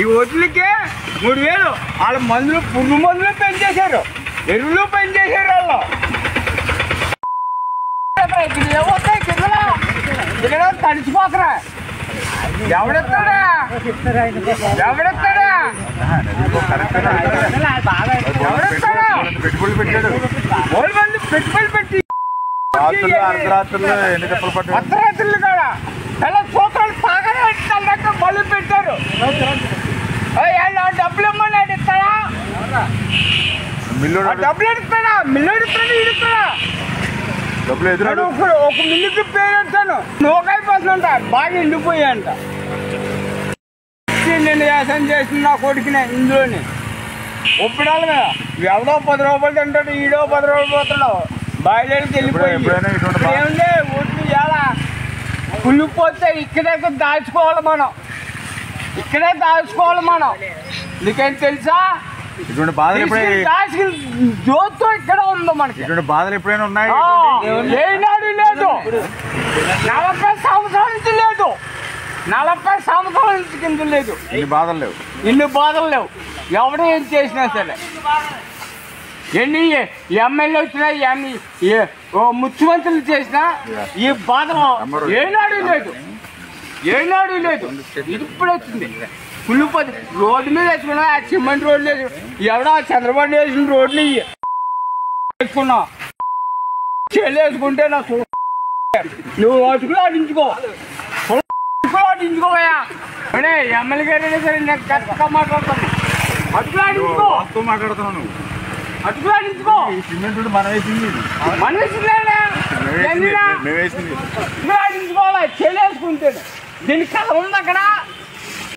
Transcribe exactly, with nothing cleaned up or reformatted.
ఈ ఓట్లకే మూడు వేలు వాళ్ళ మందులు పురుగు మందులు పెంచేశారు, ఎరువులు పెంచేశారు. వాళ్ళు ఇక్కడ తడిచిపోకరా, ఎవడెత్తాడా ఎవడెత్తాడా ఎవడెత్తాడా పెట్టుబడులు పెట్టాడు. మూడు మంది పెట్టుబడులు పెట్టి అర్ధరాత్రులు కూడా ఎలా సూత్రాలు తాగనే అంటారు, మళ్ళీ పెట్టారు. డబ్బులు ఇమ్మని అడుగుతాడా, డబ్బులు అడుగుతాడా, మిల్లు అడుగుతాడు, ఇడుతాడా. ఇప్పుడు ఒక మిల్లుకి పేరెడతాను, నూకాయ పసులు ఉంటా బాగా ఎండిపోయా అంట. నేను వ్యవసాయం చేసిన నా కొడుకునే ఇందులోని ఒప్పుడు కదా, ఎవడో పది రూపాయలు తింటాడు, ఈడో పది రూపాయలు పోతాడు, బాయిలకి వెళ్ళిపోయింది. ఏముంది ఒట్లు ఎలా కుళ్ళిపోతే ఇక్కడే దాచుకోవాలి మనం, ఇక్కడే దాచుకోవాలి మనం. నీకేం తెలుసా ఇటువంటి బాధలు జోతో ఇక్కడ ఉందో మనకి, ఇటువంటి బాధలు ఎప్పుడైనా ఉన్నాయి లేనాడు లేదు. నలభై సంవత్సరాల నుంచి లేదు, నలభై సంవత్సరాల నుంచి కింద లేదు. ఇన్ని బాధలు లేవు, ఇన్ని బాధలు లేవు. ఎవరు ఏం చేసినా సరే, ఎన్ని ఎమ్మెల్యే వచ్చినా ఎన్ని ముఖ్యమంత్రులు చేసినా ఈ బాధ ఏనాడు లేదు, ఏనాడు లేదు. ఇది ఇప్పుడు వచ్చింది. కుళ్ళిపోతే రోడ్డు మీద వేసుకున్నా, ఆ సిమెంట్ రోడ్లు వేసుకున్నా, ఎవడో చంద్రబాబు వేసిన రోడ్లు ఇవి వేసుకున్నావు, చెల్లి వేసుకుంటే నాకు నువ్వు అటుకులు అడించుకో, అడించుకోయా. అంటే ఎమ్మెల్యే గారైనా సరే నాకు కరెక్ట్గా మాట్లాడుతాను, అటుకులు అడించుకో మాట్లాడుతున్నాను, అటుకులు అడించుకో. సిమెంట్ రోడ్డు మన వేసింది, మన వేసిందా, అడించుకోవాలి చెల్లి వేసుకుంటే. దీనికి కథ ఉంది అక్కడ.